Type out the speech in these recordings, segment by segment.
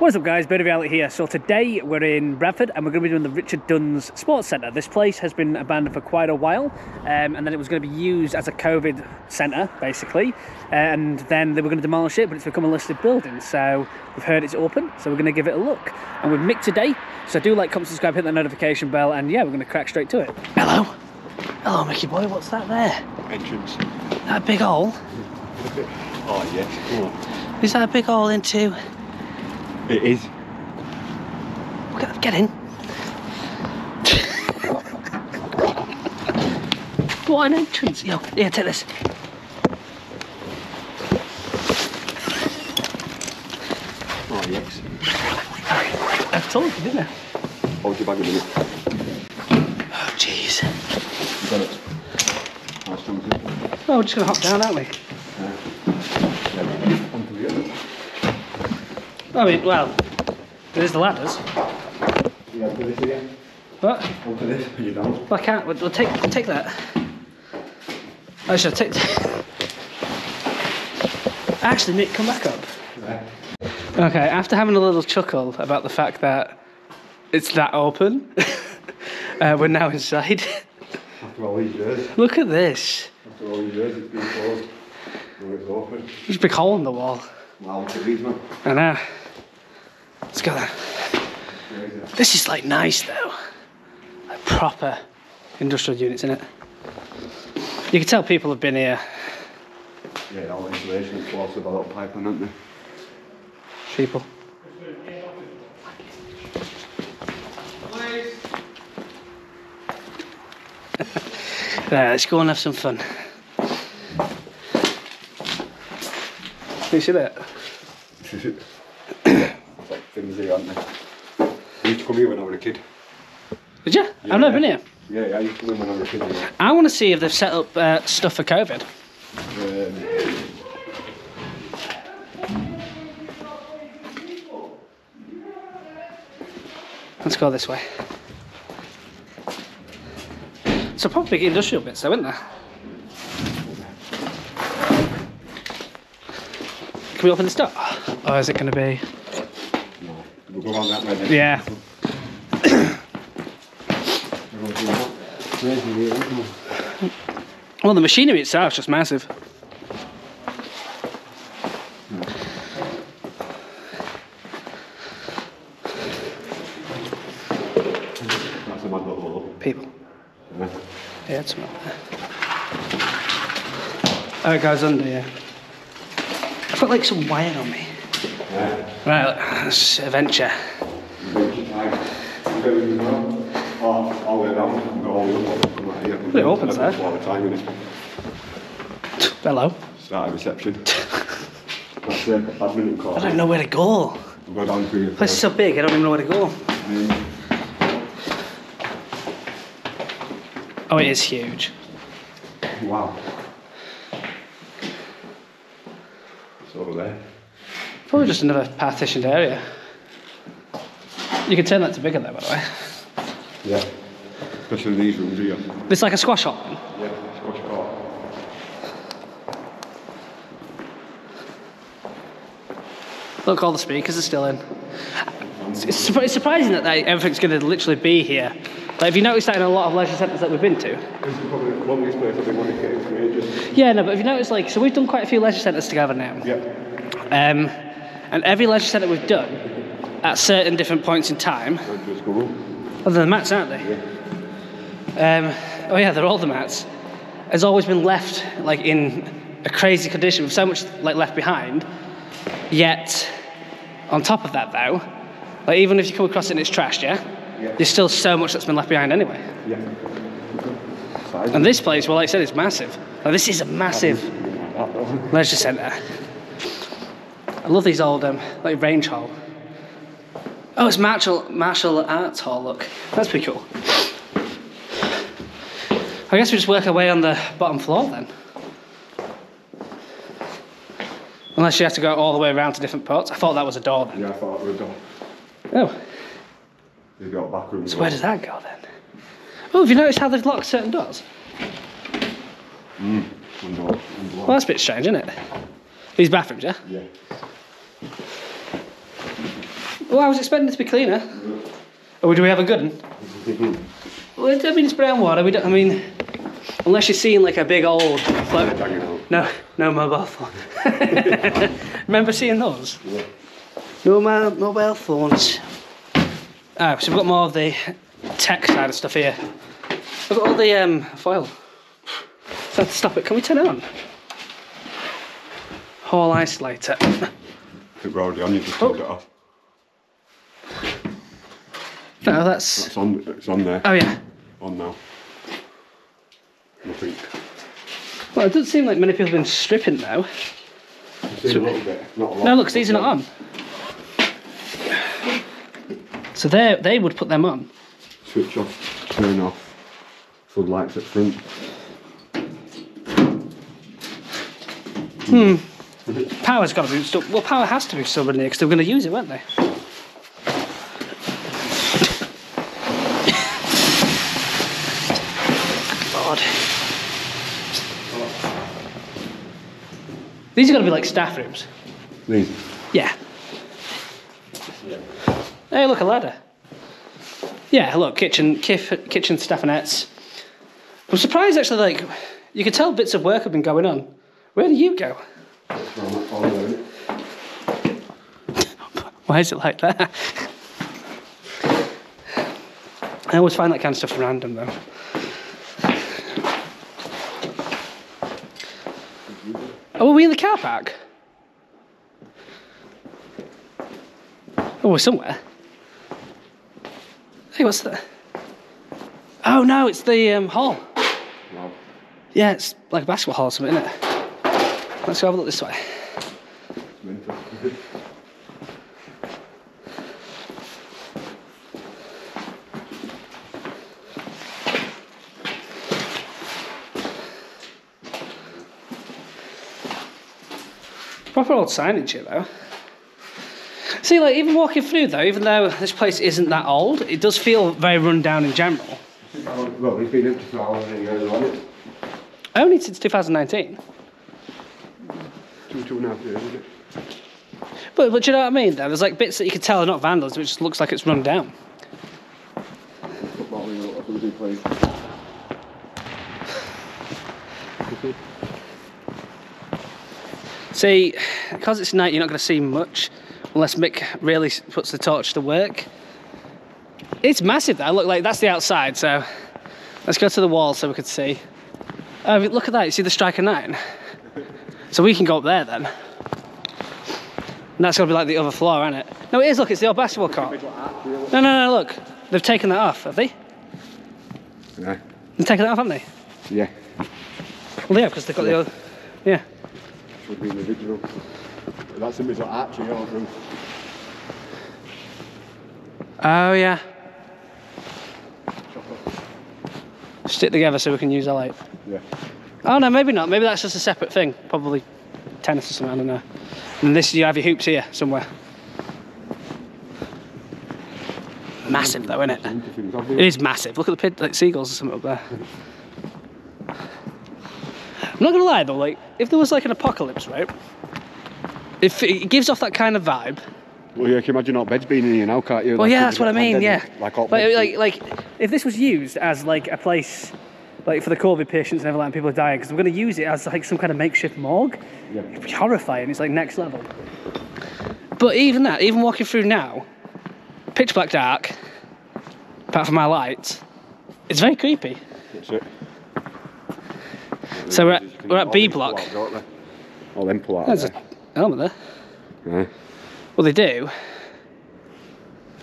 What's up guys, Bird of Reality here. So today we're in Bradford and we're going to be doing the Richard Dunn's Sports Centre. This place has been abandoned for quite a while and then it was going to be used as a COVID centre basically, and then they were going to demolish it, but it's become a listed building, so we've heard it's open, so we're going to give it a look. And we've Mick today, so do like, comment, subscribe, hit that notification bell, and yeah, we're going to crack straight to it. Hello. Hello Mickey boy, what's that there? Entrance. That big hole? Oh yes, come on. Is that a big hole into... It is. Get in. What an entrance. Yo, here, take this. Oh, yes. I told you, didn't I? Hold your bag a minute. Oh, jeez. You got it. Nice jump in. Oh, we're just going to hop down, aren't we? I mean, well, there's the ladders. You gotta do this again. What? Hold to this when you're down. Well, I can't. We'll take that. I should take that. Actually, Nick, come back up. Right. Okay, after having a little chuckle about the fact that it's that open, we're now inside. After all these years. Look at this. After all these years, it's been closed. Now it's open. There's a big hole in the wall. Wow, these, man. I know. Let's go there. This is like nice though. Like proper industrial units, innit? You can tell people have been here. Yeah, all the insulation is close with a little pipeline, aren't they? People. Right, let's go and have some fun. Can you see that? Things here, aren't they? I used to come here when I was a kid. Did you? Yeah, I've never been here. Yeah, I used to come here when I was a kid. Yeah. I want to see if they've set up stuff for COVID. Let's go this way. So probably big industrial bits though, isn't there? Can we open this door? Or is it going to be... We'll go on that way then. Yeah. Well, the machinery itself is just massive. That's a mad lot. People. Yeah, it's a mad lot. Oh, it goes under, yeah. I've got like some wire on me. Right, let's adventure. It opens there. Hello. Start of reception. That's it, admin call. I don't know where to go. We'll go down for you. This is so big, I don't even know where to go. Oh, it is huge. Wow. It's over there. Probably just another partitioned area. You can turn that to bigger there, by the way. Yeah. Especially in these rooms here. It's like a squash hall. Yeah, squash hall. Look, all the speakers are still in. It's surprising that everything's going to literally be here. Like, have you noticed that in a lot of leisure centres that we've been to? This is probably the longest place I've been wanting to get into ages. Yeah, no, but if you notice, like, so we've done quite a few leisure centres together now. Yeah. And every leisure centre we've done, at certain different points in time, other than the mats, aren't they? Yeah. Oh yeah, they're all the mats. Has always been left like in a crazy condition with so much like left behind. Yet, on top of that though, like even if you come across it and it's trashed, yeah, there's still so much that's been left behind anyway. Yeah. And this place, well, like I said, it's massive. Like, this is a massive leisure centre. I love these old, like, range hall. Oh, it's martial arts hall, look. That's pretty cool. I guess we just work our way on the bottom floor, then. Unless you have to go all the way around to different parts. I thought that was a door, then. Yeah, I thought that was a door. Oh. You've got back room. So where does that go, then? Oh, have you noticed how they've locked certain doors? Well, that's a bit strange, isn't it? These bathrooms, yeah? Yeah. Well, I was expecting it to be cleaner. Or do we have a good one? Well, I mean, it's brown water. We don't. I mean, unless you're seeing like a big old. No, no mobile phone. Remember seeing those? Yeah. No mobile phones. Alright, so we've got more of the tech side of stuff here. We've got all the foil. So stop it. Can we turn it on? Hall isolator. If it rolled on, you just turned it off. No, that's. It's on there. Oh yeah. On now. I think. Well, it doesn't seem like many people have been stripping now. So, a little bit, not a lot. No, look, these are not on. So they would put them on. Switch off, turn off, floodlights at front. Hmm. Power's got to be installed. Well, power has to be installed in here because they were going to use it, weren't they? God. These are going to be like staff rooms. These? Yeah. Hey, look, a ladder. Yeah, look, kitchen staffinettes. I'm surprised, actually, like, you could tell bits of work have been going on. Where do you go? Why is it like that? I always find that kind of stuff random, though. Oh, are we in the car park? Oh, we're somewhere. Hey, what's that? Oh no, it's the hall. No. Yeah, it's like a basketball hall or something, isn't it? Let's go have a look this way. Proper old signage here though. See, like, even walking through though, even though this place isn't that old, it does feel very run down in general. Well, it's been empty for how long ago, hasn't it? Only since 2019. 2.5 years, isn't it? But do you know what I mean though? There's like bits that you can tell are not vandals, which just looks like it's run down. Football, you know, who's he played? See, because it's night, you're not going to see much. Unless Mick really puts the torch to work. It's massive though, look, like that's the outside, so let's go to the wall so we can see. Oh, look at that, you see the Striker 9? So we can go up there then. And that's gonna be like the other floor, isn't it? No, it is, look, it's the old basketball court. No, no, no, look, they've taken that off, have they? No. They've taken that off, haven't they? Yeah. Well, yeah, because they've got the old, yeah. Should be in the original. That's the middle arch of your room. Oh, yeah. Stick together so we can use our light. Yeah. Oh, no, maybe not. Maybe that's just a separate thing. Probably tennis or something, I don't know. And this, you have your hoops here somewhere. Massive, though, isn't it? It is massive. Look at the like, seagulls or something up there. I'm not going to lie, though, like, if there was like an apocalypse, right? If it gives off that kind of vibe. Well, yeah, can you imagine hot beds being in here now, can't you? Well, like, yeah, that's what I mean, yeah. Like, if this was used as, like, a place, like, for the COVID patients and everything, people are dying, because we're going to use it as, like, some kind of makeshift morgue. Yeah. It'd be horrifying. It's, like, next level. But even that, even walking through now, pitch black dark, apart from my lights, it's very creepy. That's it. So we're at B block. All them pull out, don't they? Element there. Yeah. Well, they do.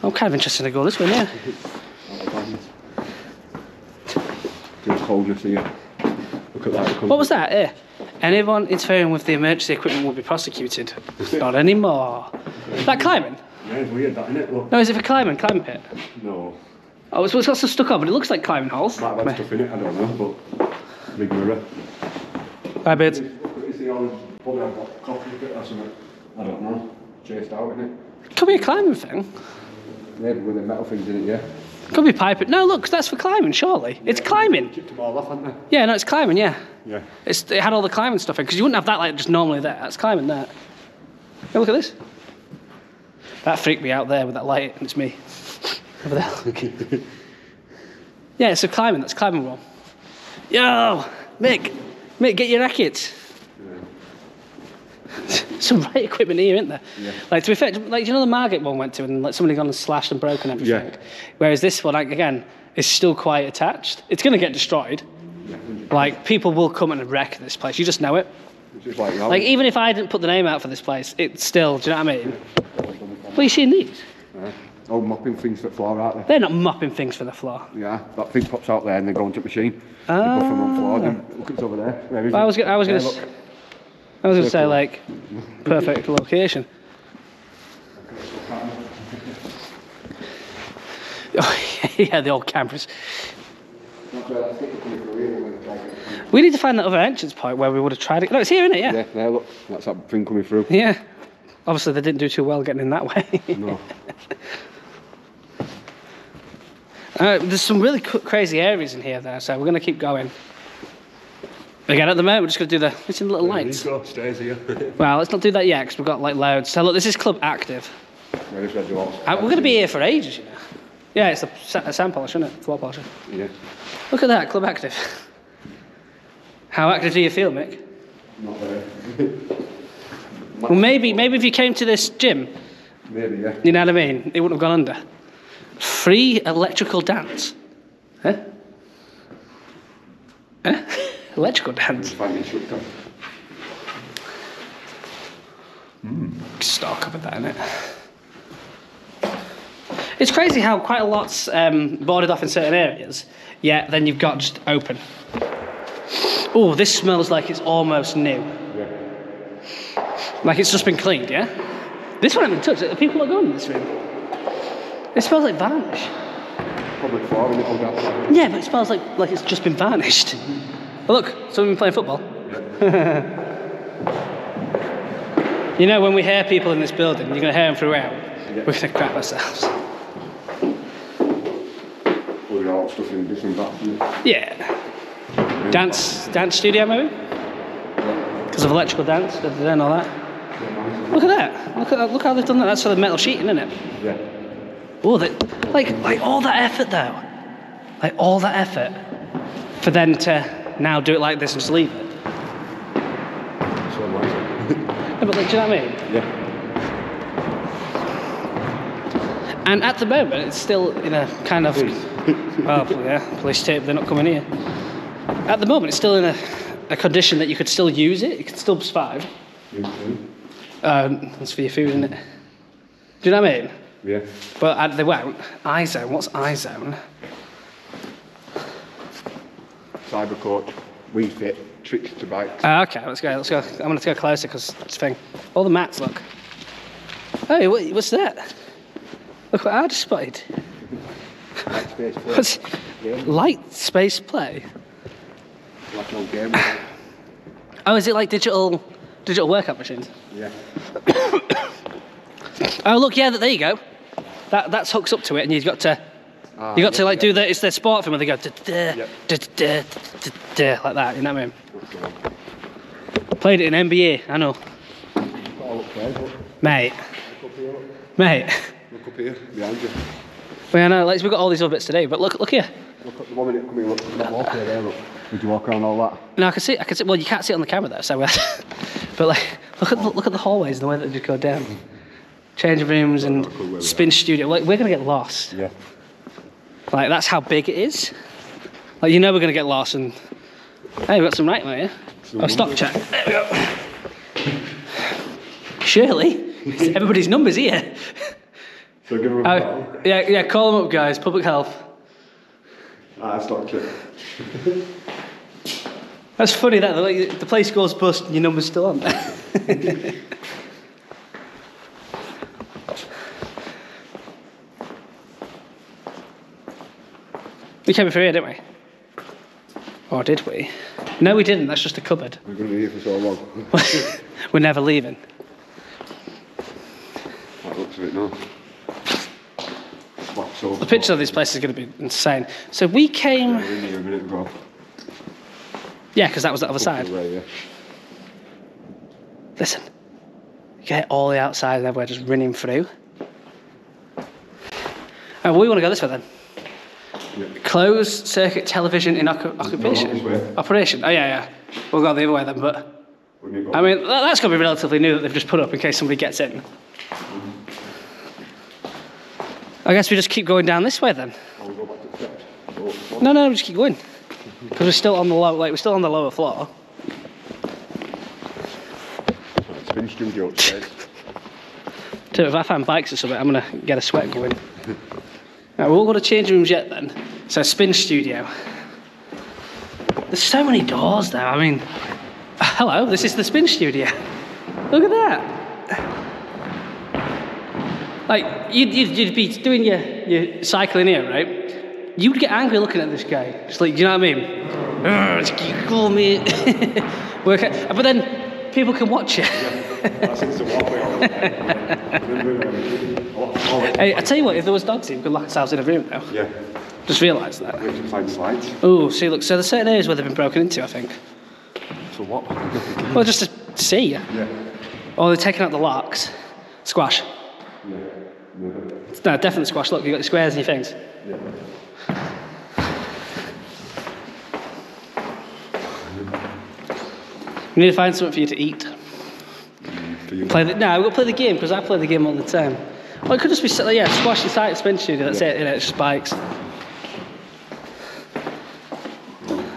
I'm kind of interested to go this way, yeah. Coldness here. Look at that. What was that? Eh? Anyone interfering with the emergency equipment will be prosecuted. Not anymore. Is that climbing? Yeah, it's weird, that, isn't it? Look. No, is it for climbing? Climbing pit? No. Oh, it's got some stuck on, but it looks like climbing holes. Might have had stuff in it, I don't know, but big mirror. Hi, Beards. It's the old. Probably I've got coffee bit or something. I don't know. Chased out, isn't it? Could be a climbing thing. Yeah, but with the metal things in it, yeah. Could be pipe. No, look, that's for climbing, surely. Yeah, it's climbing. They chipped them all off, haven't they? Yeah, no, it's climbing, yeah. Yeah. It had all the climbing stuff in, because you wouldn't have that like just normally there. That's climbing there. Hey, look at this. That freaked me out there with that light, and it's me over there. Okay. Yeah, it's a climbing. That's climbing wrong. Yo, Mick, get your rackets. Some right equipment here, isn't there? Yeah. Like, to be fair, like, do you know the Margate one went to, and like somebody gone and slashed and broken everything. Yeah. Whereas this one, like, again, is still quite attached. It's going to get destroyed. Yeah, like, people will come and wreck this place. You just know it. Just like even if I didn't put the name out for this place, it's still. Do you know what I mean? What are you seeing these? Oh, mopping things for the floor, aren't they? They're not mopping things for the floor. Yeah, that thing pops out there, and they go into the machine. Ah. They put them on the floor. Then look, it's over there. Where is I was going to say, like, perfect location. Oh, yeah, the old cameras. We need to find that other entrance point where we would have tried it. No, it's here, isn't it? Yeah. Yeah, there, look. That's that thing coming through. Yeah. Obviously, they didn't do too well getting in that way. No. There's some really crazy areas in here, though, so we're going to keep going. Again, at the moment, we're just going to do the... It's in little lights. Go upstairs here. Well, let's not do that yet, because we've got, like, loads. So, look, this is Club Active. We're going to be here for ages, you know. Yeah, it's a sand polish, isn't it? Floor polisher. Yeah. Look at that, Club Active. How active do you feel, Mick? Not very. Well, maybe if you came to this gym... Maybe, yeah. You know what I mean? It wouldn't have gone under. Free electrical dance. Huh? Huh? Electrical dance. Stock up with that, innit? It's crazy how quite a lot's boarded off in certain areas, yet then you've got just open. Oh, this smells like it's almost new. Yeah. Like it's just been cleaned, yeah? This one hasn't been touched. The people are going in this room. It smells like varnish. Probably far in it all down. Yeah, but it smells like it's just been varnished. Oh, look, someone's been playing football. Yeah. You know, when we hear people in this building, you're going to hear them throughout. Yeah. We're going to crap ourselves. We're all stuff in different bathrooms. Yeah. Dance studio, maybe? Because of electrical dance, and all that. Yeah, look at that. Look how they've done that. That's sort of metal sheeting, isn't it? Yeah. Oh, like all that effort, though. Like, all that effort for them to... Now do it like this and just leave it. So nice. Yeah, but like, do you know what I mean? Yeah. And at the moment, it's still in a kind of... Well, yeah, police tape, they're not coming here. At the moment, it's still in a condition that you could still use it. It could still survive. Okay. That's for your food, isn't it? Do you know what I mean? Yeah. But they won't. iZone, what's iZone? Cyber coach, we fit, tricks to bite. Okay, let's go. I'm going to go closer because it's a thing. All the mats, look. Hey, what's that? Look what I just spotted. Light space play. What's light space play? Like an old game. Oh, is it like digital workout machines? Yeah. Oh, look, yeah, there you go. That's hooks up to it and you've got to... you got to like do the, it's their sport film where they go like that, you know what I mean? Played it in NBA, I know. Mate. Mate. Look up here, behind you. Well, I know, like, we've got all these other bits today, but look here. Look at the 1 minute coming, look at the walk there, look. Did you walk around all that? No, I can see, well, you can't see it on the camera though, so but like, look at the hallways and the way that they just go down. Changing rooms and spin studio, like, we're going to get lost. Yeah. Like, that's how big it is. Like, you know we're going to get lost and... Hey, we've got some right here. Oh, stock check. There we go. Surely. Everybody's numbers here. So give them a call. Yeah, call them up, guys. Public health. Ah, stock check. That's funny, that. Like, the place goes bust and your number's still on there. We came through here, didn't we? Or did we? No, we didn't. That's just a cupboard. We're going to be here for so long. We're never leaving. That looks a bit nice. The picture of this place is going to be insane. So we came... Yeah, we were in here a minute ago. Yeah, because that was the other side. Away, yeah. Listen. You get all the outside and everywhere just running through. We want to go this way then. Yeah. Closed circuit television in occupation. No, operation. Oh, yeah, yeah. We'll go the other way then, but... I mean, that's got to be relatively new that they've just put up in case somebody gets in. I guess we just keep going down this way then. No, no, we just keep going. Because we're still on the low, like, we're still on the lower floor. It's been studio upstairs. So if I find bikes or something, I'm going to get a sweat going. Right, we're all going to change rooms yet then. So spin studio. There's so many doors there, I mean... Hello, this is the spin studio. Look at that. Like, you'd be doing your cycling here, right? You would get angry looking at this guy. Just like, do you know what I mean? It's cool, mate. But then people can watch you. Hey, I tell you what, if there was dogs here, we could lock ourselves in a room now. Yeah. Just realised that. We can find slides. Oh, see, look, so there's certain areas where they've been broken into, I think. For what? Well, just to see. Yeah. Oh, they're taking out the locks. Squash. Yeah. Yeah. No, definitely squash. Look, you've got your squares and your things. Yeah. We need to find something for you to eat. No, we've got to play the game, because I play the game all the time. Well, it could just be, yeah, squash inside, spin studio, that's it, you know, it's just bikes. I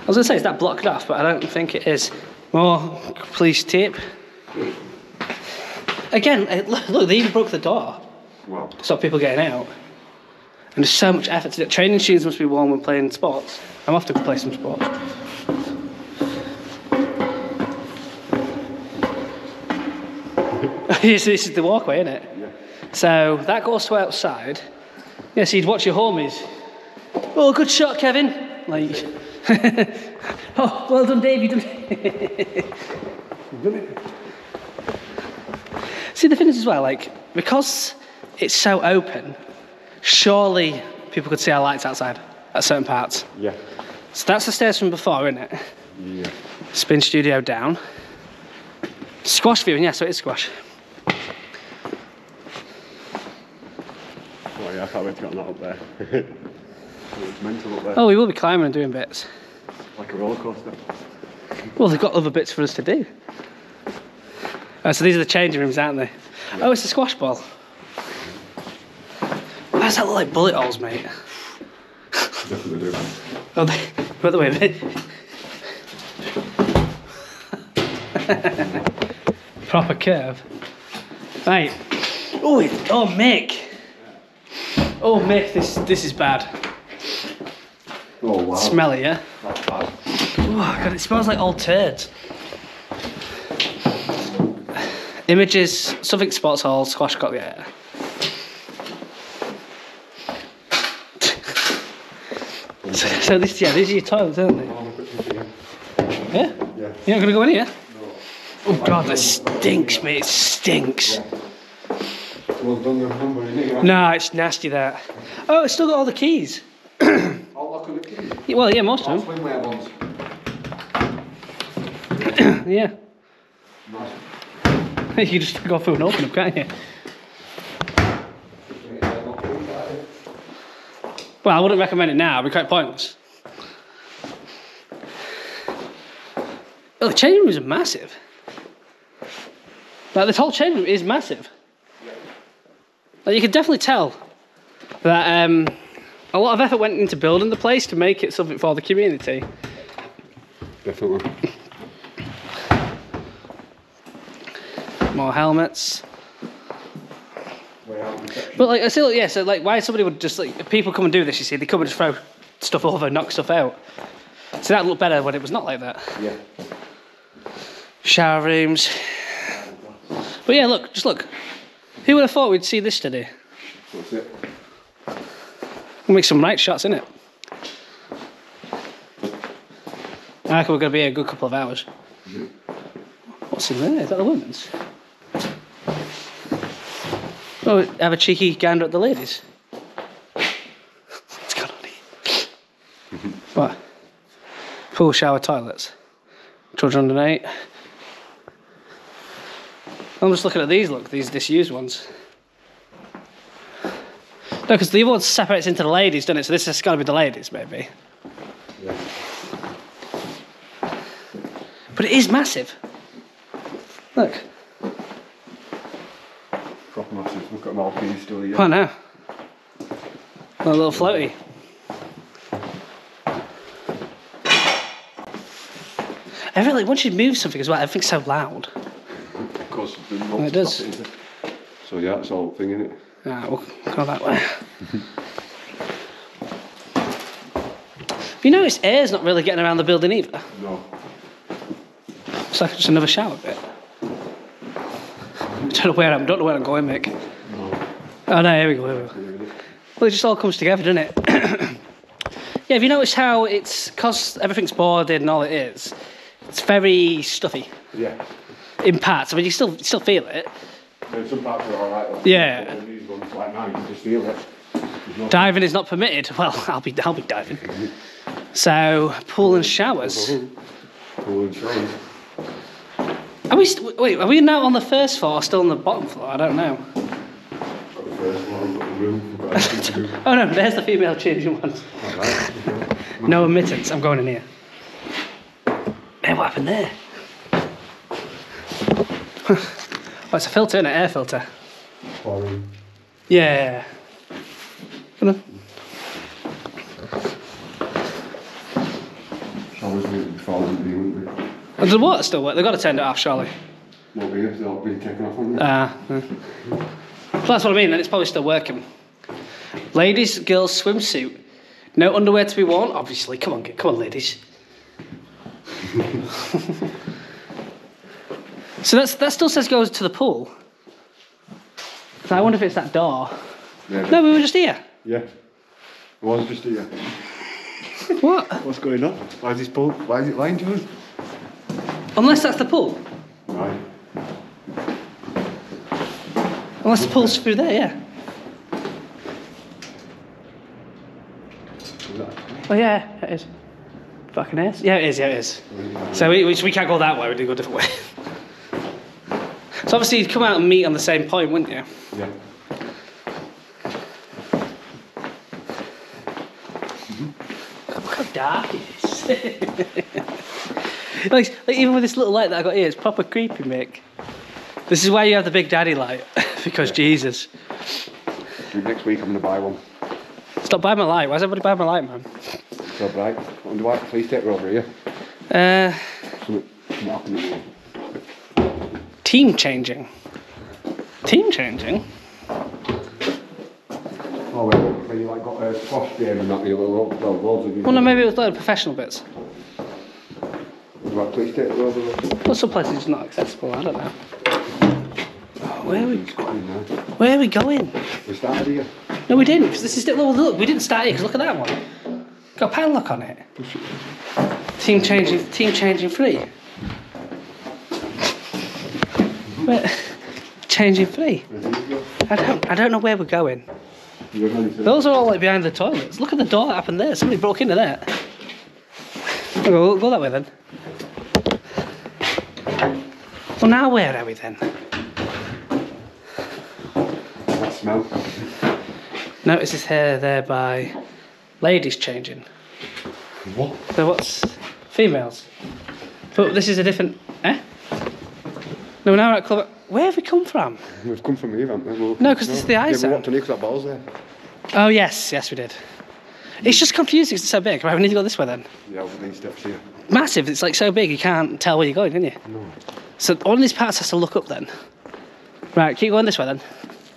was going to say, is that blocked off? But I don't think it is. More police tape. Again, look, they even broke the door. Wow. To stop people getting out. And there's so much effort to do. Training shoes must be worn when playing sports. I'm off to play some sports. This is the walkway, isn't it? Yeah. So that goes to outside. Yeah, so you'd watch your homies. Oh, good shot, Kevin. Like... Oh, well done, Dave, you've done it. See, the thing is as well, like, because it's so open, surely people could see our lights outside at certain parts. Yeah. So that's the stairs from before, isn't it? Yeah. Spin studio down. Squash viewing, yeah, so it is squash. Oh yeah, I can't wait to get that up there. It's mental up there. Oh, we will be climbing and doing bits. Like a roller coaster. Well, they've got other bits for us to do. Oh, so these are the changing rooms, aren't they? Yeah. Oh, it's a squash ball. Why does that look like bullet holes, mate? Definitely do. Oh, by the way, mate. Proper curve. Right. Oh, oh, Mick. Oh, Mick, this is bad. Oh, wow. Smelly, yeah? That's bad. Oh, God, it smells like old turds. Images, Suffolk Sports Hall, squash cock, yeah. So this, yeah, these are your toilets, aren't they? Yeah? Yeah. You're not going to go in here? No. Oh, God, that stinks, mate, it stinks. Yeah. Well done, the number, isn't it? No, it's nasty, that. Oh, it's still got all the keys. Well, yeah, most of them. Yeah. Nice. You just go through and open them, can't you? Well, I wouldn't recommend it now. It'd be quite pointless. Well, the changing rooms are massive. Like, this whole changing room is massive. Like, you can definitely tell that. A lot of effort went into building the place to make it something for the community. Definitely. More helmets. But like I still, yeah. So like, why somebody would just like, if people come and do this? You see, they come and just throw stuff over, knock stuff out. So that looked better when it was not like that. Yeah. Shower rooms. But yeah, look, just look. Who would have thought we'd see this today? That's it. We'll make some right shots, innit? I reckon we're going to be here a good couple of hours. Mm-hmm. What's in there? Is that the women's? Oh, have a cheeky gander at the ladies. What's going on here? What? Pool, shower, toilets. Children under 8. I'm just looking at these, look, these disused ones. No, because the other one separates into the ladies, doesn't it? So this has got to be the ladies, maybe. Yeah. But it is massive. Look. Proper massive. Look at Malpine still here. I know. A little floaty. I really, once you move something as well, everything's so loud. Of course, it does. It, so yeah, it's all thing, isn't it? Ah, we'll go that way. You notice air's not really getting around the building either. No. It's like just another shower bit. I don't know where I'm going, Mick. No. Oh no, here we go. Well, it just all comes together, doesn't it? Yeah, have you noticed how it's, because everything's boarded and all it is, it's very stuffy. Yeah. In parts. I mean, you still feel it. Yeah, some parts are all right. Like, yeah. These ones, like now, you can just feel it. Diving is not permitted. Well, I'll be diving. So, pool and showers. Pool and showers. Wait, are we now on the first floor or still on the bottom floor? I don't know. Got the first floor, we've got the room. We've got the room. Oh no, there's the female changing ones. All right. No admittance, I'm going in here. Hey, what happened there? Oh, it's a filter, isn't it? Air filter. Foreign. Yeah. Come on. Showers wouldn't be foreign, wouldn't they? And the water still work? They've got to turn it off, surely. Well, because they'll be taken off, haven't they? Well, that's what I mean, then it's probably still working. Ladies, girls, swimsuit. No underwear to be worn, obviously. Come on, ladies. So that still says goes to the pool. So I wonder if it's that door. Yeah, no, we were just here. Yeah. I was just here. What? What's going on? Why is this pool? Why is it lying to us? Unless that's the pool. Right. Unless the pool's through there, yeah. Is that? Oh yeah, it is. Fucking is. Yeah, it is. So we can't go that way, we do go a different way. So obviously you'd come out and meet on the same point, wouldn't you? Yeah. Look how dark it is. Like, even with this little light that I got here, it's proper creepy, Mick. This is why you have the Big Daddy light, because yeah. Jesus. Next week I'm going to buy one. Stop buying my light. Why is everybody buying my light, man? It's all right. Why? Please take her over here. Team changing. Team changing? Oh, wait, when you like got a squash game and that, you well, loads of you. Well, no, maybe it was like the professional bits. Right, please take over. Well, some places it's not accessible, I don't know. Oh, where are we going? We started here. No, we didn't, because this is... Well, look, we didn't start here, because look at that one. Got a padlock on it. Team changing free. Where, changing free? I don't know where we're going. Those are all, like, behind the toilets. Look at the door that happened there. Somebody broke into that. Go that way, then. Well, now where are we then? That smell. Notice his hair there by ladies changing. What? So what's females? But this is a different. Eh? No, we're now at Club. Where have we come from? We've come from here, haven't we? We'll... No, because it's the ice. Yeah, we walked on here because that ball's there. Oh yes, we did. It's just confusing. It's so big. Right, we need to go this way then. Yeah, over these steps here. Massive. It's like so big you can't tell where you're going, can you? No. So all these parts has to look up then. Right, keep going this way then.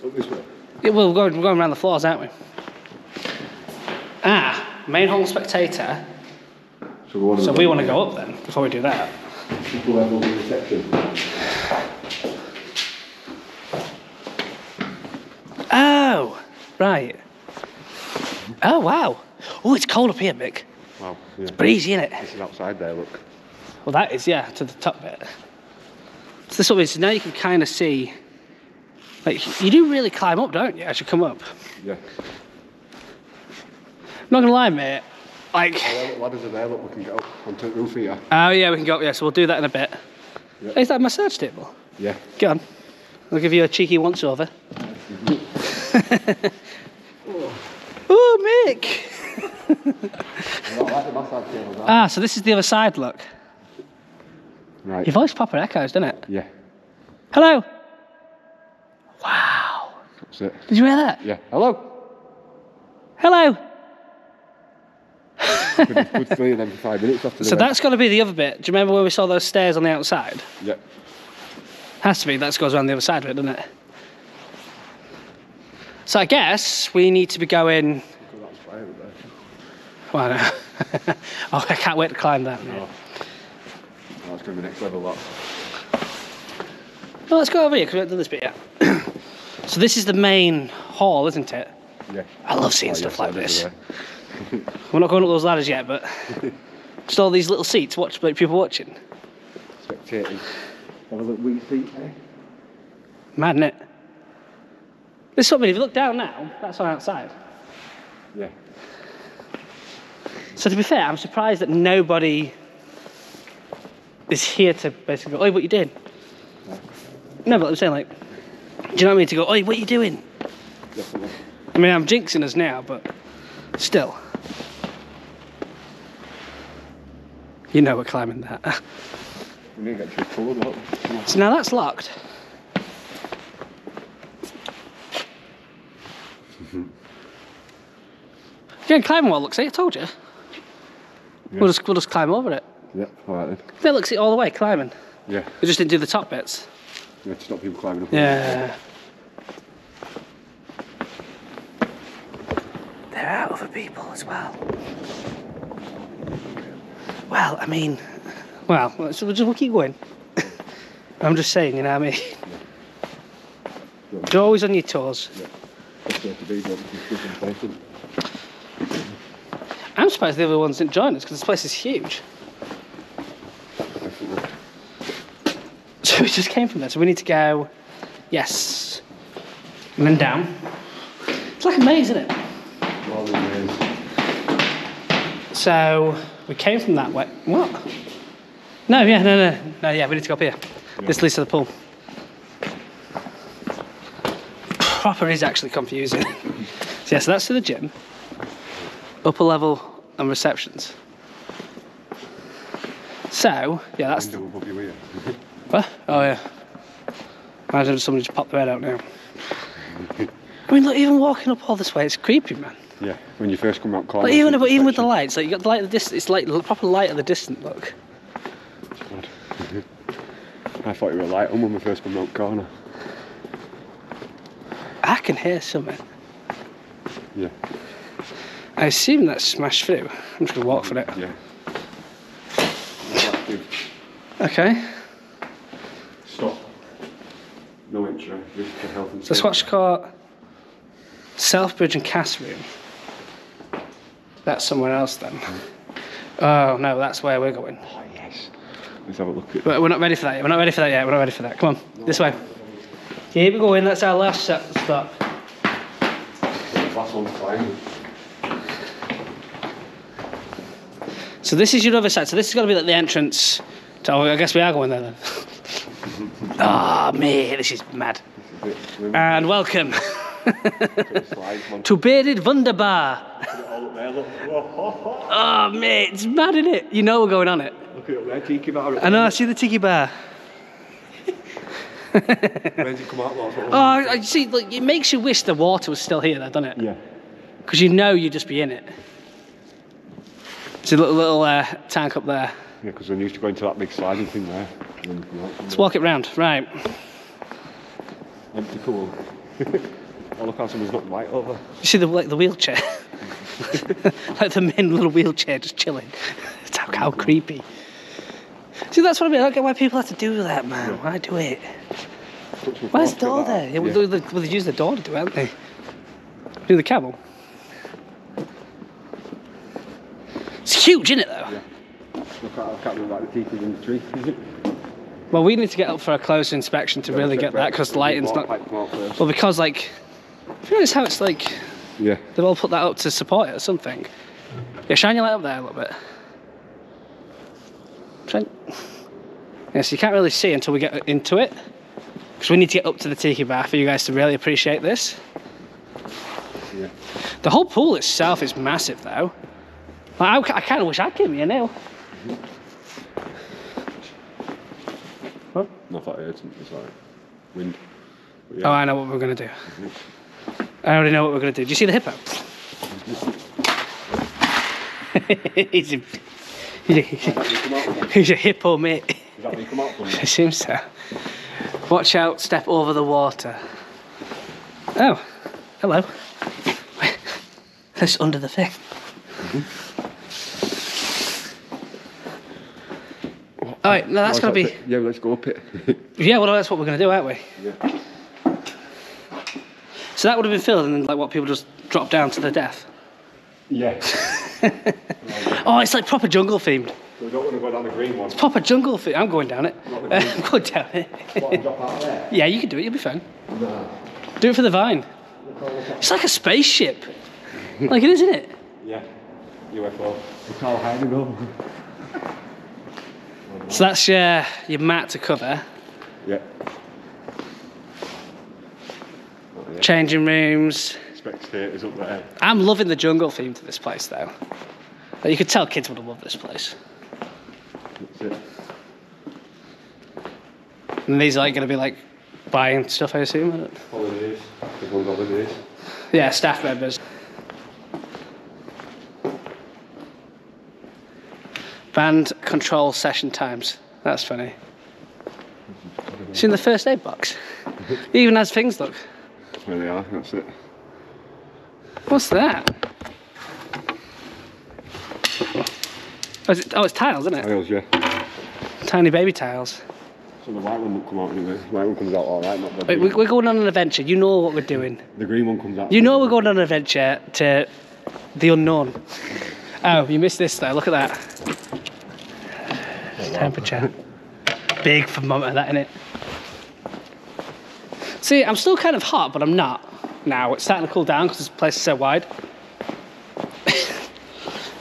Up this way? Yeah, well, we're going around the floors, aren't we? Ah, main hall spectator. So we want to go up then, before we do that. People have all the reception. Oh, right. Oh, wow. Oh, it's cold up here, Mick. Wow. Yeah. It's breezy, isn't it? This is outside there, look. Well, that is, yeah, to the top bit. So this is, so now you can kind of see, like, you do really climb up, don't you, as you come up? Yeah. I'm not going to lie, mate, like... Oh, the ladders are there, look, we can get up onto the roof here. Oh, yeah, we can go up, yeah, so we'll do that in a bit. Yeah. Hey, is that a massage table? Yeah. Go on. I'll give you a cheeky once-over. sick. Ah, so this is the other side, look. Right. Your voice proper echoes, doesn't it? Yeah. Hello. Wow. That's it. Did you hear that? Yeah. Hello. Hello. Good 5 minutes after so that's got to be the other bit. Do you remember where we saw those stairs on the outside? Yeah. Has to be. That goes around the other side of it, doesn't it? So I guess we need to be going. Well, no. Oh, I can't wait to climb that. No. Oh, it's going to be next level, lot. Well, let's go over here because we haven't done this bit yet. So this is the main hall, isn't it? Yeah. I love seeing stuff like this. We're not going up those ladders yet, but just all these little seats, watch like people watching. Spectators. Have a little wee seat, eh? Mad, isn't it? This is what I mean, if you look down now, that's on outside. Yeah. So to be fair, I'm surprised that nobody is here to basically go, oi, what you doing? Yeah. No, but I'm saying like, do you know what I mean? To go, oi, what you doing? Definitely. I mean, I'm jinxing us now, but still. You know we're climbing that. We need to get to a pool, don't we? So now that's locked. You're going climbing wall, looks like I told you. Yeah. We'll just climb over it. Yeah, alright then. It looks it all the way, climbing. Yeah. We just didn't do the top bits. Yeah, to stop people climbing up. Yeah. There are other people as well. Well, I mean, well, so we'll keep going. I'm just saying, you know what I mean? Yeah. You're always on your toes. Yeah. I'm surprised the other ones didn't join us because this place is huge. So we just came from there, so we need to go, yes, and then down. It's like a maze, isn't it? So we came from that way. What? No, yeah, no, yeah, we need to go up here. Yeah. This leads to the pool. Proper is actually confusing. So yeah, so that's to the gym. Upper level and receptions. So, yeah, that's... What? Oh, yeah. Imagine if somebody just popped their head out now. I mean, look, even walking up all this way, it's creepy, man. Yeah, when you first come out climbing. But even with the lights, like, you got the light at the distance, it's like the proper light at the distance, look. I thought you were light on when we first come out corner. I can hear something. Yeah. I assume that's smashed through. I'm just gonna walk for it. Yeah. Okay. Stop. No intro. Just for health and safety. So Swatch Court, Southbridge and Cass Room. That's somewhere else then. Oh no, that's where we're going. Oh yes. Let's have a look at that. We're not ready for that yet. We're not ready for that yet. We're not ready for that. Come on. No. This way. Here we go in. That's our last stop. Last one to climb. So this is your other side. So this is going to be like the entrance. To, I guess we are going there then. Ah, oh, mate, this is mad. This is it. And welcome to Bearded Wunderbar. Oh, mate, it's mad, isn't it? You know we're going on it. Look at that tiki bar. I know, I see the tiki bar. When's it come out last? Oh, I see. Look, it makes you wish the water was still here, though, doesn't it? Yeah. Because you know you'd just be in it. It's a little tank up there. Yeah, because we're used to going to that big sliding thing there. Let's walk it round. Right. Empty pool. Oh, look how someone's knocked right over. You see the like the wheelchair? Like the main little wheelchair just chilling. It's how creepy. See, that's what I mean. I don't get why people have to do that, man. Yeah. Why do it? Where's the door there? Yeah. Well, they use the door to do it, haven't they? Do the cable. It's huge, isn't it, though? Yeah. I can't remember the teeth in the tree. Well, we need to get up for a closer inspection to really get that, because the lighting's not... Well, because, like... Have you noticed how it's, like... Yeah. They've all put that up to support it or something. Yeah, shine your light up there a little bit. Shine. Yeah, so you can't really see until we get into it. Because we need to get up to the tiki bar for you guys to really appreciate this. Yeah. The whole pool itself is massive, though. Like, I kind of wish I'd give me a nil. Huh? Not that urgent, it's like wind. Yeah. Oh, I know what we're going to do. I already know what we're going to do. Do you see the hippo? He's a hippo, mate. Is that where you come out from? It seems so. Watch out, step over the water. Oh, hello. That's under the thing. Mm-hmm. All right, now that's going to be... Pit? Yeah, let's go up it. Yeah, well, that's what we're going to do, aren't we? Yeah. So that would have been filled and then, like, what, people just drop down to their death? Yeah. Oh, it's like proper jungle themed. So we don't want to go down the green one. It's proper jungle themed. I'm going down it. I'm going down it. What, drop out of there? Yeah, you can do it. You'll be fine. No. Do it for the vine. It's like a spaceship. Like it is, isn't it? Yeah. UFO. It's all hiding over. So that's your mat to cover. Yeah. Changing rooms. Spectators up there. I'm loving the jungle theme to this place, though. Like, you could tell kids would have loved this place. That's it. And these are like, going to be like buying stuff, I assume, isn't it? Holidays. People have holidays. Yeah, staff members. Band control session times. That's funny. It's in the first aid box. It even has things, look. Where they are, that's it. What's that? Oh, it's tiles, isn't it? Tiles, yeah. Tiny baby tiles. So the white one won't come out anyway. The white one comes out alright, not bad. Wait, we're going on an adventure, you know what we're doing. The green one comes out. You know we're going on an adventure to the unknown. Oh, you missed this though, look at that. Oh, wow. Temperature. Big thermometer, that innit? See, I'm still kind of hot, but I'm not now. It's starting to cool down because this place is so wide.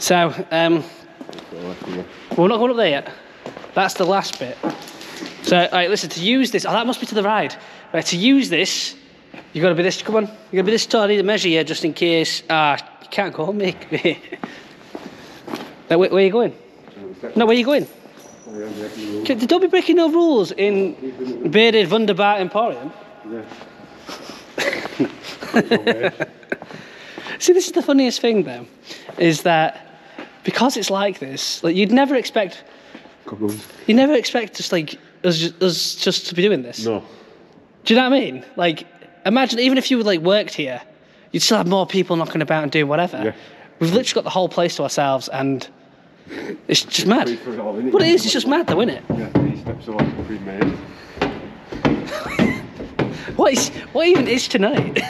So, we're not going up there yet. That's the last bit. So, all right, listen, to use this... Oh, that must be to the ride. All right, to use this, you've got to be this... Come on. You've got to be this tall. I need a measure here just in case... you can't go home, Mick. Now, where are you going? No, where are you going? Don't be breaking no rules in Bearded Wunderbar Emporium. Yeah. See, this is the funniest thing though, is that because it's like this, like you'd never expect just like us just to be doing this. No. Do you know what I mean? Like, imagine even if you like worked here, you'd still have more people knocking about and doing whatever. Yeah. We've literally got the whole place to ourselves, and it's just mad. But it is. It's just mad though, isn't it? Yeah. 3 steps away from being made. What even is tonight?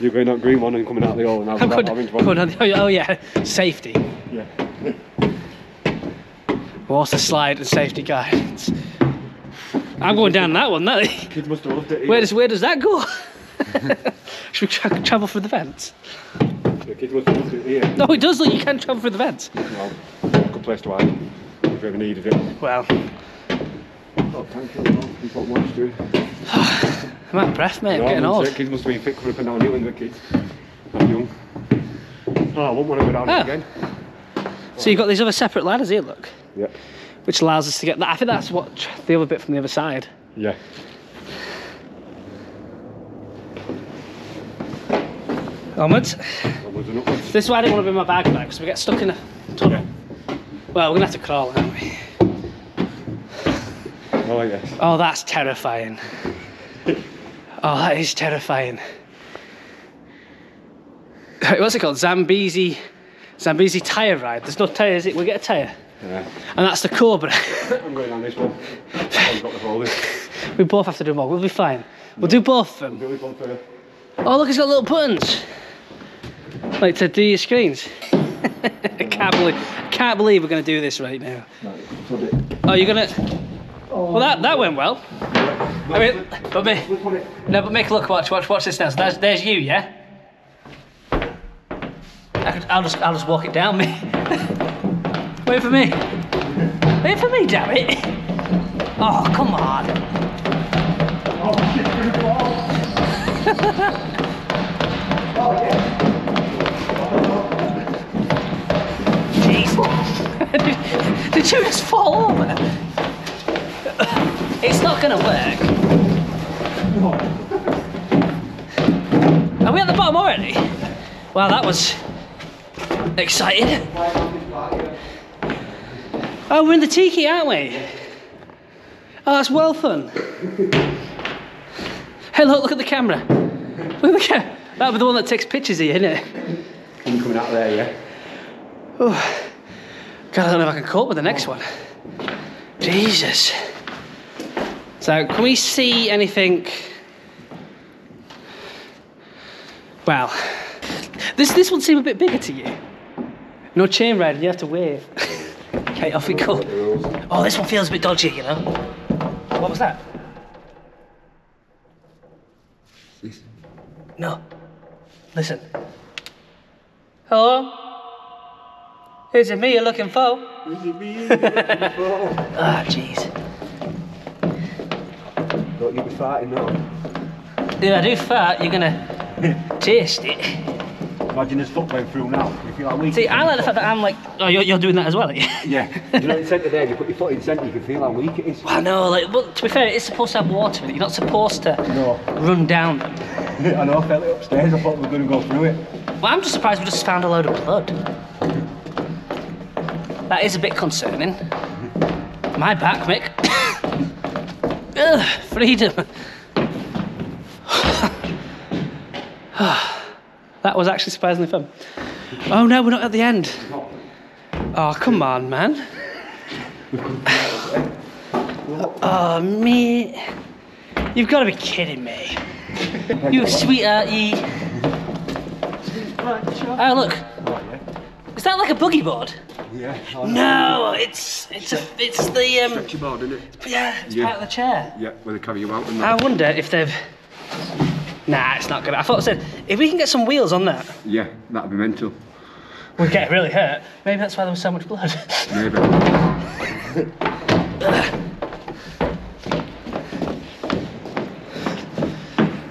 You're going out green one and coming out the old, and I'm going orange one. Oh yeah, safety. Yeah. Water slide and safety guidance. I'm going down that one. That kids must have loved it. Where does that go? Should we travel through the vents? The kids must have loved it here. No, it does. Look, you can travel through the vents. Well, good place to hide if you ever needed it. Well. Oh, thank you. I'm out of breath, mate. I'm getting old. Kids must have been fit for up and down here when they were kids. I'm young. Oh, I won't want to go down it again. So you've got these other separate ladders here, look. Yeah. Which allows us to get that. I think that's what the other bit from the other side. Yeah. Onwards. Onwards and upwards. This is why I didn't want to bring my bag back, because we get stuck in a tunnel. Yeah. Well, we're going to have to crawl, aren't we? Oh, yes. Oh, that's terrifying. Oh, that is terrifying. What's it called? Zambezi tyre ride. There's no tyre, is it? We'll get a tyre. Yeah. And that's the Cobra. I'm going on this one. I've got the hole. We both have to do more. We'll be fine. No. We'll do both of them. We'll do both of them. Oh, look, it's got little buttons. Like to do your screens. I can't believe we're going to do this right now. No, oh, you're going to... Well, that went well. I mean, but me. No, but Mick, look, watch this now. So there's you, yeah. I'll just walk it down, me. Wait for me. Wait for me, damn it. Oh, come on. Oh shit! going to work. Are we at the bottom already? Wow, that was exciting. Oh, we're in the tiki, aren't we? Oh, that's well fun. Hey, look at the camera. Look at the camera. That'll be the one that takes pictures of you, isn't it? I'm coming out there, yeah. Oh, God, I don't know if I can cope with the next one. Jesus. So, can we see anything? Well, this one seemed a bit bigger to you. No chain ride, you have to wave. Okay, off we go. Oh, this one feels a bit dodgy, you know. What was that? No. Listen. Hello? Is it me you're looking for? Is it me you're looking for? Ah, oh, jeez. Don't you be farting now. If I do fart, you're gonna taste it. Imagine his foot going through now. If you're like weak, see, I like the fact that I'm like, oh, you're doing that as well, are you? Yeah. You know, in centre there, you put your foot in centre, you can feel how weak it is. Well, no, like, well, to be fair, it's supposed to have water in it. You're not supposed to run down them. I know, I felt it upstairs. I thought we were going to go through it. Well, I'm just surprised we just found a load of blood. That is a bit concerning. My back, Mick. Ugh, freedom. That was actually surprisingly fun. Oh no, we're not at the end. Oh, come on, man. Oh, mate. You've got to be kidding me. You sweethearty. Oh, look. Is that like a boogie board? Yeah. No, it's the stretchy board, isn't it? Yeah, it's part of the chair. Yeah, where they cover you out. I wonder if they've. Nah, it's not good. I thought I said if we can get some wheels on that. Yeah, that'd be mental. We'd get really hurt. Maybe that's why there was so much blood. Maybe.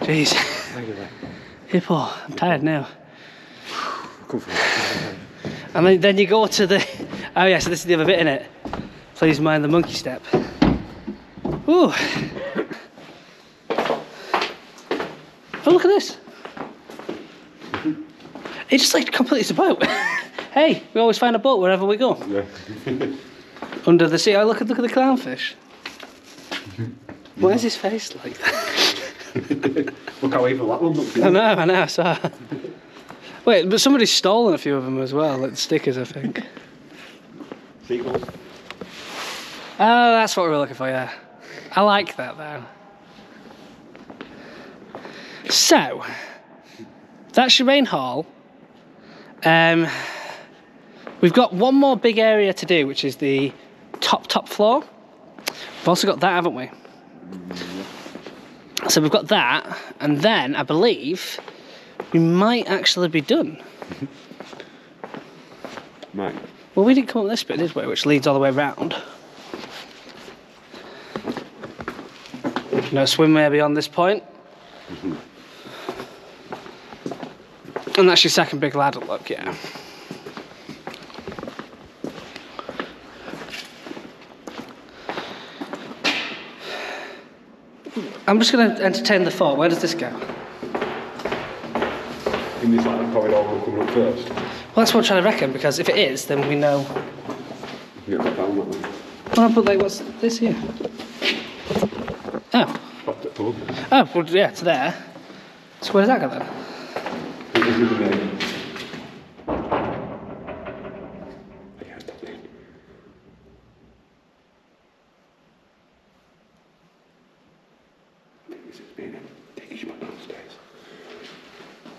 Jeez. Hippo, I'm tired now. And then you go to the. Oh yeah, so this is the other bit, innit? Please mind the monkey step. Ooh. Oh, look at this. It just like completes the boat. Hey, we always find a boat wherever we go. Yeah. Under the sea. Oh, look at the clownfish. What is his face like that? Look how evil that one looks. I know, I saw. Wait, but somebody's stolen a few of them as well, like the stickers, I think. Sequels. Oh, that's what we were looking for, yeah. I like that, though. So, that's your main hall. We've got one more big area to do, which is the top floor. We've also got that, haven't we? So we've got that, and then I believe we might actually be done. Might. Well, we didn't come up this bit, did we? Which leads all the way round. No swimwear beyond this point. And that's your second big ladder, look, yeah. I'm just going to entertain the thought, where does this go? In this ladder corridor will come up first. Well, that's what I'm trying to reckon, because if it is, then we know. Yeah, I found that one. Oh, but like, what's this here? Oh. Oh, well, yeah, it's there. So where does that go then?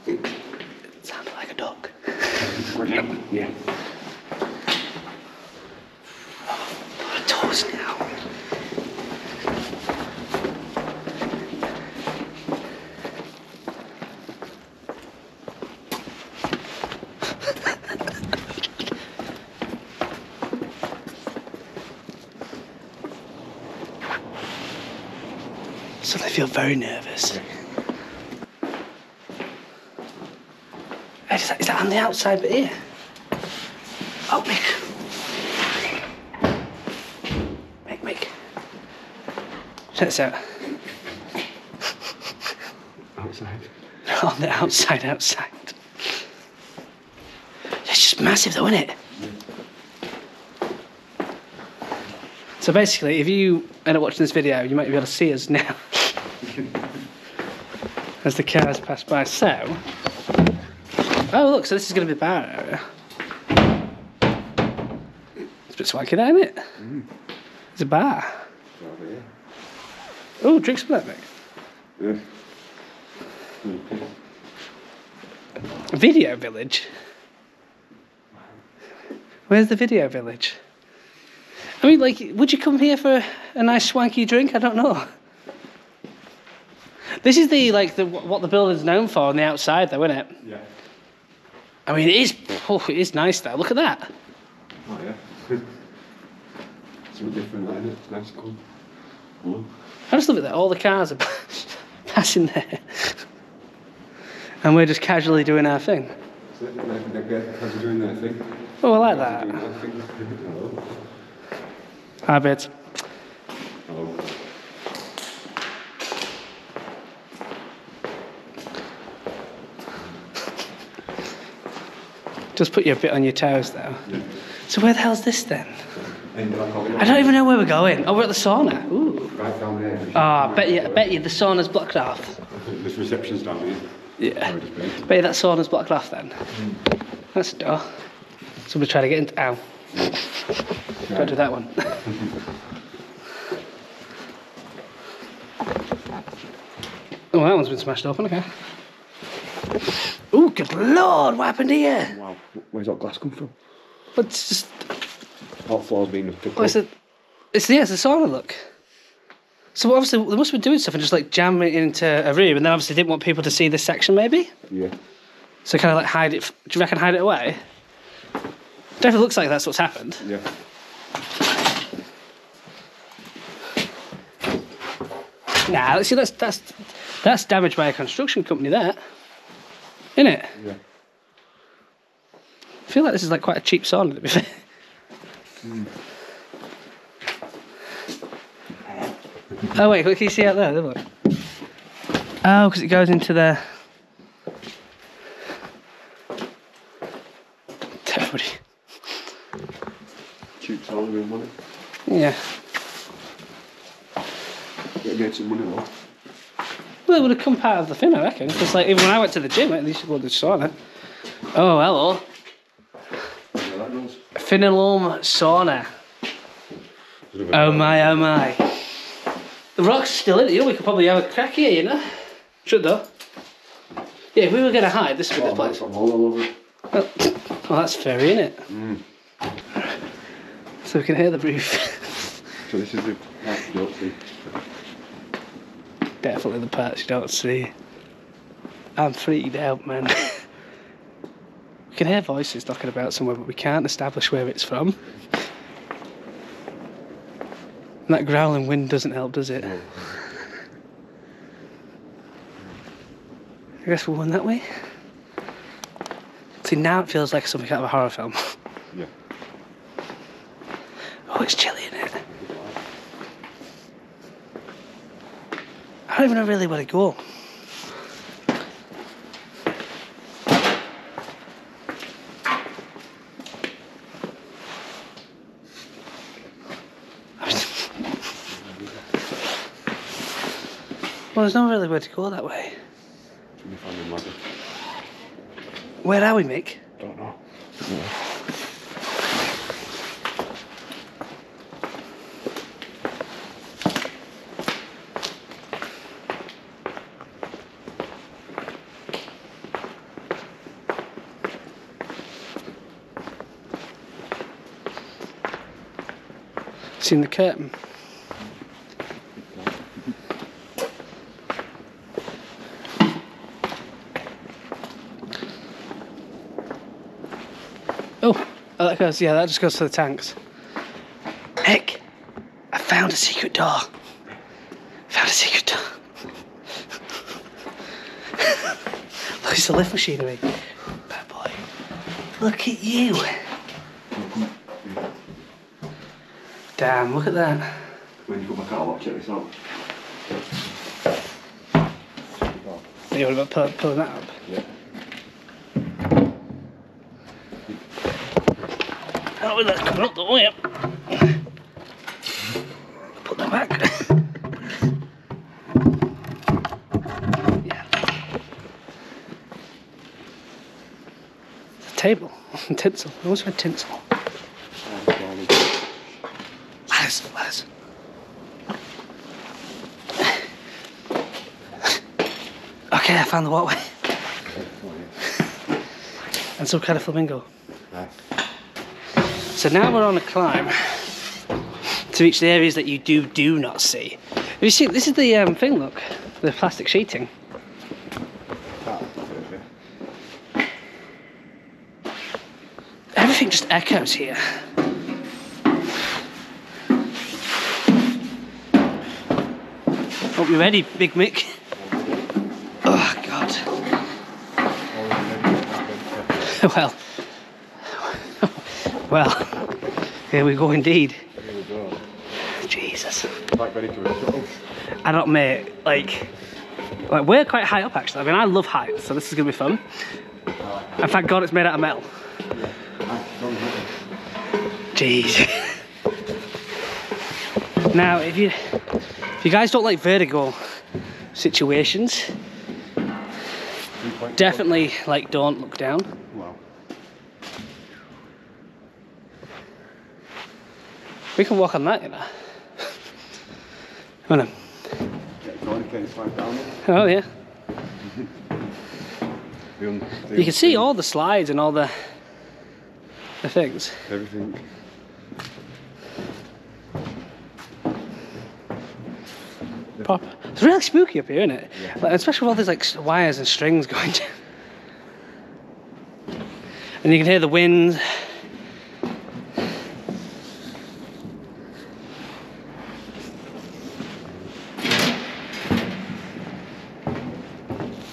It sounded like a dog. Yeah. Oh, a toes now. So I feel very nervous. Hey, is that on the outside bit here? Oh, Mick. Mick. Check this out. Outside. On the outside, outside. It's just massive though, isn't it? Yeah. So basically, if you end up watching this video, you might be able to see us now as the cars pass by. So, oh look, so this is going to be the bar area. It's a bit swanky there, isn't it? Mm. It's a bar. Yeah. Oh, drink some of that, mate. Yeah. Mm. Video village? Where's the video village? I mean, like, would you come here for a nice swanky drink? I don't know. This is the, like, the what the building's known for on the outside, though, isn't it? Yeah. I mean, it is nice, though. Look at that. Oh, yeah. It's a different line, it's nice, cool. Cool. I just love it that all the cars are passing there. And we're just casually doing our thing. So they're casually doing their thing. Oh, I like that. Hi, Bits. Hello. Just put you a bit on your toes, though. Yeah. So where the hell's this, then? I don't even know where we're going. Oh, we're at the sauna. Ooh. Right down there. Oh, I bet you the sauna's blocked off. There's receptions down here. Yeah. Bet you that sauna's blocked off, then. Mm. That's a door. Somebody try to get into... Ow. Right. Don't do that one. Oh, that one's been smashed open, okay. Oh, good lord, what happened here? Wow, where's that glass come from? But it's just... Hot floor's being picked up. Yeah, it's a sauna, look. So obviously, they must have been doing stuff and just like jamming it into a room, and then obviously didn't want people to see this section, maybe? Yeah. So kind of like hide it... Do you reckon hide it away? Definitely looks like that's what's happened. Yeah. Nah, let's see. That's damaged by a construction company, that, isn't it? Yeah. I feel like this is like quite a cheap sauna, to be fair. Mm. Oh wait, look, can you see out there? Look. Oh, because it goes into the. Everybody. Cheap sauna with money. Yeah. It made some money off. Well, it would have come part of the thing, I reckon. Because like, even when I went to the gym, I used to go to the sauna. Oh, hello. Yeah, that goes. Finnolome sauna. Oh my, oh my. The rock's still in it, we could probably have a crack here, you know? Should though. Yeah, if we were going to hide, this would be the place. Well, oh, that's fairy, isn't it? Mm. So we can hear the roof. So this is the part you don't see. Definitely the parts you don't see. I'm freaked out, man. We can hear voices talking about somewhere, but we can't establish where it's from. And that growling wind doesn't help, does it? No. I guess we're going that way. See, now it feels like something out of a horror film. Yeah. Oh, it's chilly, isn't it? I don't even know really where to go. Well, there's no really where to go that way. Where are we, Mick? Don't know. No. Seen the curtain. Oh, that goes, yeah, that just goes to the tanks. Heck, I found a secret door. I found a secret door. Look, it's the lift machinery. Bad boy. Look at you. Damn, look at that. When you put my car, check this out. Are you all about pulling that up? Yeah. Oh, that's coming up the way up. Put that back. Table and tinsel. I also had tinsel. Ladders. Okay, I found the walkway. And some kind of flamingo. So now we're on a climb to reach the areas that you do not see. Have you seen? This is the thing. Look, the plastic sheeting. Everything just echoes here. Hope you're ready, Big Mick. Oh, God. Well, here we go indeed. Here we go. Jesus. I don't, mate, like, we're quite high up, actually. I mean, I love height, so this is going to be fun. And thank God it's made out of metal. Jeez. Now, if you guys don't like vertigo situations, definitely like don't look down. Wow. We can walk on that, you know. Come on. Oh yeah. You can see all the slides and all the things. Everything. Pop. It's really spooky up here, isn't it? Yeah. Like, especially with all these like wires and strings going down. And you can hear the wind.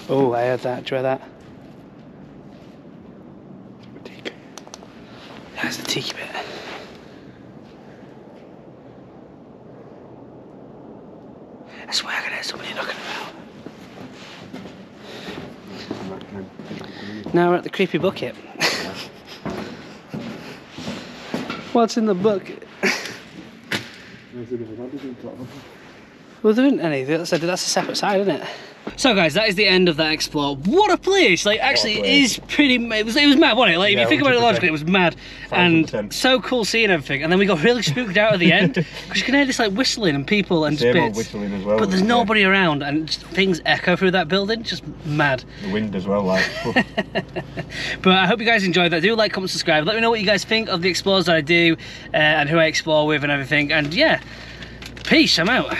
Oh, I heard that. Do you hear that? That's the tiki bit. I swear I can hear somebody knocking about. Now we're at the creepy bucket. What's in the bucket? Well, there isn't any. That's a separate side, isn't it? So guys, that is the end of that explore. What a place! Like, actually, it is pretty. It was mad, wasn't it? Like, yeah, if you think about it logically, it was mad, 500%. And so cool seeing everything. And then we got really spooked out at the end because you can hear this like whistling and people and just bits. Whistling as well, but there's nobody around, and things echo through that building. Just mad. The wind as well, like. But I hope you guys enjoyed that. Do like, comment, subscribe. Let me know what you guys think of the explores that I do and who I explore with and everything. And yeah, peace. I'm out.